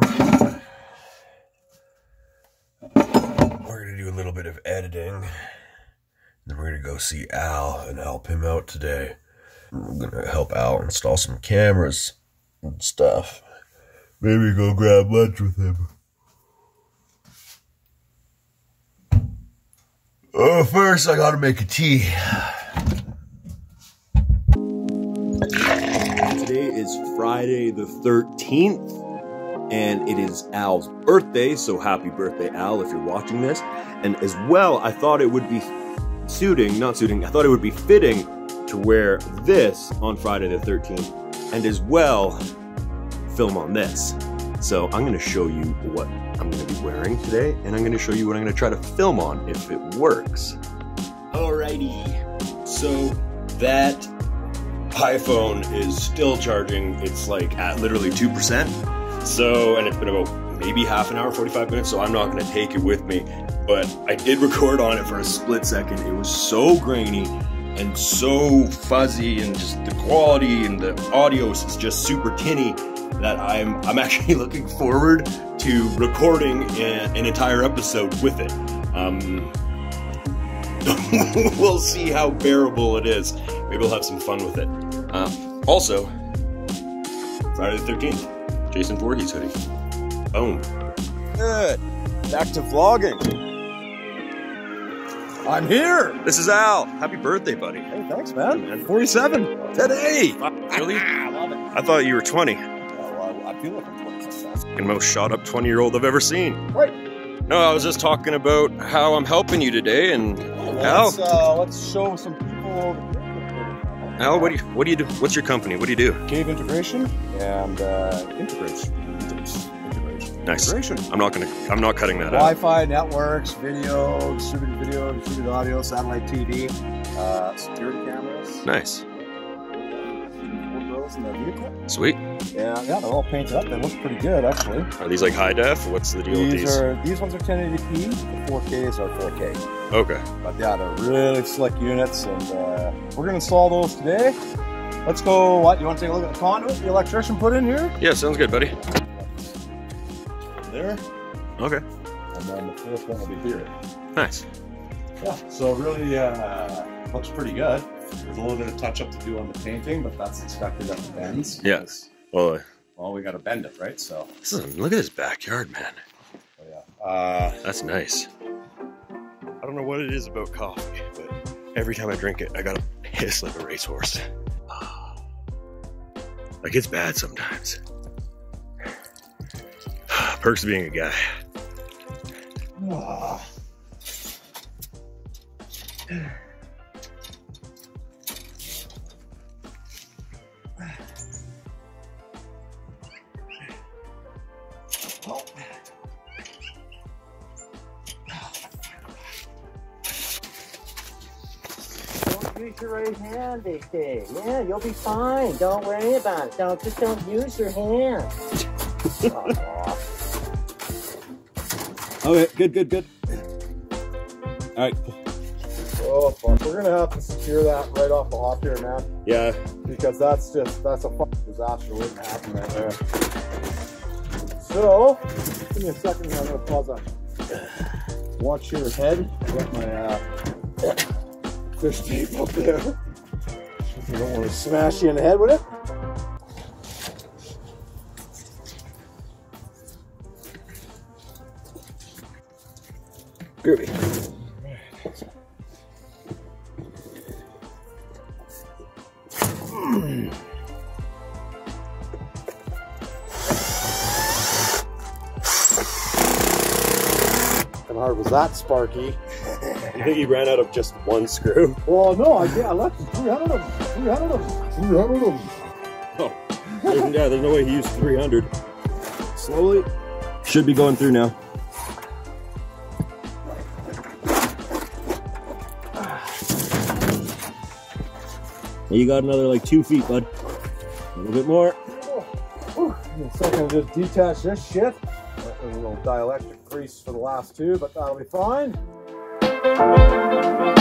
We're going to do a little bit of editing. Then we're going to go see Al and help him out today. We're going to help Al install some cameras and stuff. Maybe go grab lunch with him. Oh, first I gotta make a tea. Today is Friday the 13th, and it is Al's birthday, so happy birthday, Al, if you're watching this. And as well, I thought it would be fitting to wear this on Friday the 13th, and as well, film on this. So I'm gonna show you what I'm gonna be wearing today, and I'm gonna show you what I'm gonna try to film on if it works. Alrighty, so that iPhone is still charging. It's like at literally 2%. So, and it's been about maybe half an hour, 45 minutes, so I'm not gonna take it with me. But I did record on it for a split second. It was so grainy and so fuzzy, and just the quality and the audio is just super tinny, that I'm actually looking forward to recording an entire episode with it. We'll see how bearable it is. Maybe we'll have some fun with it. Also, Friday the 13th, Jason Voorhees hoodie. Boom. Good. Back to vlogging. I'm here. This is Al. Happy birthday, buddy. Hey, thanks, man. And 47 today. Really? I love it. I thought you were 20. I feel like I'm 26. The most shot up 20-year-old I've ever seen. Right. No, I was just talking about how I'm helping you today, and Al. Let's show some people. Al, what do you do? What's your company? What do you do? Cave integration and integration. Nice. Integration. I'm not cutting that out. Wi-Fi networks, video, distributed audio, satellite TV, security cameras. Nice. In the vehicle. Sweet. Yeah, they're all painted up. They look pretty good, actually. Are these like high def? What's the deal with these? These ones are 1080p. The 4Ks are 4K. Okay. But yeah, they're really slick units, and we're gonna install those today. Let's go. What, you want to take a look at the conduit the electrician put in here? Yeah, sounds good, buddy. There. Okay. And then the fourth one will be here. Nice. Yeah. So really looks pretty good. There's a little bit of touch-up to do on the painting, but that's expected at the bends. Yes. Well, we got to bend it, right? So. Look at this backyard, man. Oh, yeah. That's nice. I don't know what it is about coffee, but every time I drink it, I got to hiss like a racehorse. Like, it's bad sometimes. Perks of being a guy. Oh. Your right hand, they say. Yeah, you'll be fine. Don't worry about it. Just don't use your hand. Okay, good. All right. Oh, fuck. We're gonna have to secure that right off the hop here, man. Yeah. Because that's a fucking disaster waiting to happen right there. So, give me a second here. I'm gonna pause on. Watch your head. Get my fish tape up there. You don't want to smash you in the head with it. Groovy. Mm. How hard was that, Sparky? You think he ran out of just one screw? Well, no, I left 300 of them. 300 of them. Oh, yeah, there's no way he used 300. Slowly. Should be going through now. You got another like 2 feet, bud. A little bit more. In a second, I'll just detach this shit. A little dielectric grease for the last two, but that'll be fine. Thank you.